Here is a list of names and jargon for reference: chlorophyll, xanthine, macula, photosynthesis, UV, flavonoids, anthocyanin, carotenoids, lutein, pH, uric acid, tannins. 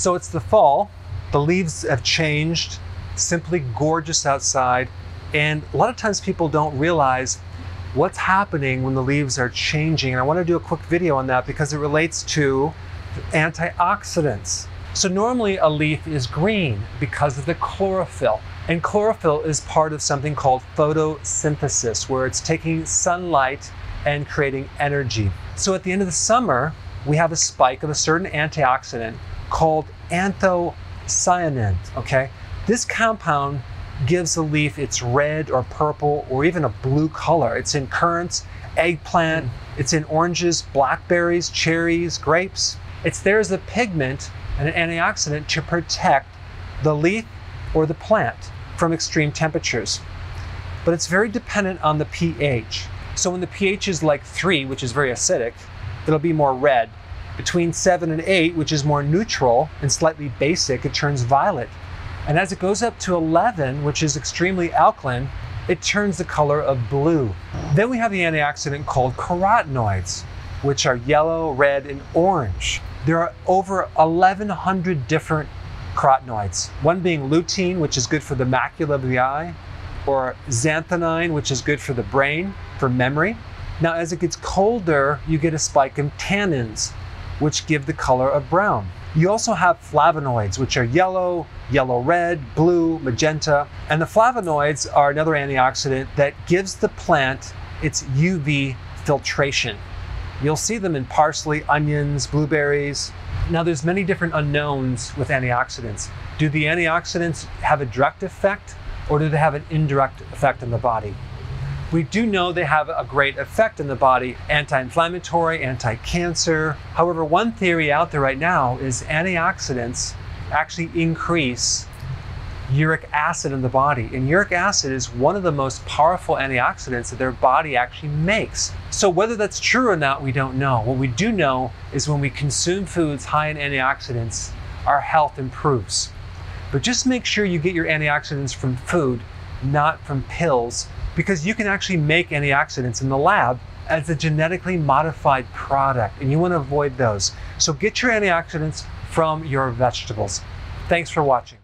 So it's the fall, the leaves have changed, simply gorgeous outside. And a lot of times people don't realize what's happening when the leaves are changing. And I want to do a quick video on that because it relates to antioxidants. So normally a leaf is green because of the chlorophyll. And chlorophyll is part of something called photosynthesis, where it's taking sunlight and creating energy. So at the end of the summer, we have a spike of a certain antioxidant called anthocyanin, okay? This compound gives the leaf its red or purple or even a blue color. It's in currants, eggplant, it's in oranges, blackberries, cherries, grapes. It's there as a pigment and an antioxidant to protect the leaf or the plant from extreme temperatures. But it's very dependent on the pH. So when the pH is like 3, which is very acidic, it'll be more red. Between 7 and 8, which is more neutral and slightly basic, it turns violet. And as it goes up to 11, which is extremely alkaline, it turns the color of blue. Then we have the antioxidant called carotenoids, which are yellow, red, and orange. There are over 1,100 different carotenoids, one being lutein, which is good for the macula of the eye, or xanthine, which is good for the brain, for memory. Now, as it gets colder, you get a spike in tannins, which give the color of brown. You also have flavonoids, which are yellow, yellow-red, blue, magenta. And the flavonoids are another antioxidant that gives the plant its UV filtration. You'll see them in parsley, onions, blueberries. Now, there's many different unknowns with antioxidants. Do the antioxidants have a direct effect, or do they have an indirect effect on the body? We do know they have a great effect in the body, anti-inflammatory, anti-cancer. However, one theory out there right now is antioxidants actually increase uric acid in the body. And uric acid is one of the most powerful antioxidants that their body actually makes. So whether that's true or not, we don't know. What we do know is when we consume foods high in antioxidants, our health improves. But just make sure you get your antioxidants from food, not from pills, because you can actually make antioxidants in the lab as a genetically modified product, and you want to avoid those. So get your antioxidants from your vegetables. Thanks for watching.